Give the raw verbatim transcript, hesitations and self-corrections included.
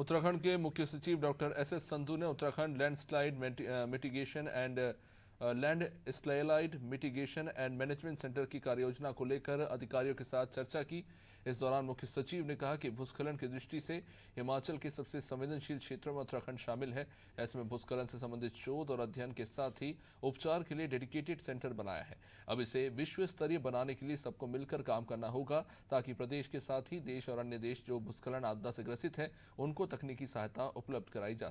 उत्तराखंड के मुख्य सचिव डॉक्टर एस एस संधू ने Uttarakhand landslide mitigation and landslide mitigation and management centre की कार्ययोजना को लेकर अधिकारियों के साथ चर्चा की। इस दौरान मुख्य सचिव ने कहा कि भूस्खलन की दृष्टि से हिमाचल के सबसे संवेदनशील क्षेत्रों में उत्तराखंड शामिल है। ऐसे में भूस्खलन से संबंधित शोध और अध्ययन के साथ ही उपचार के लिए डेडिकेटेड सेंटर बनाया है। अब इसे विश्व स्तरीय बनाने के लिए सबको मिलकर काम करना होगा, ताकि प्रदेश के साथ ही देश और अन्य देश जो भूस्खलन आपदा से ग्रसित है उनको तकनीकी सहायता उपलब्ध कराई जा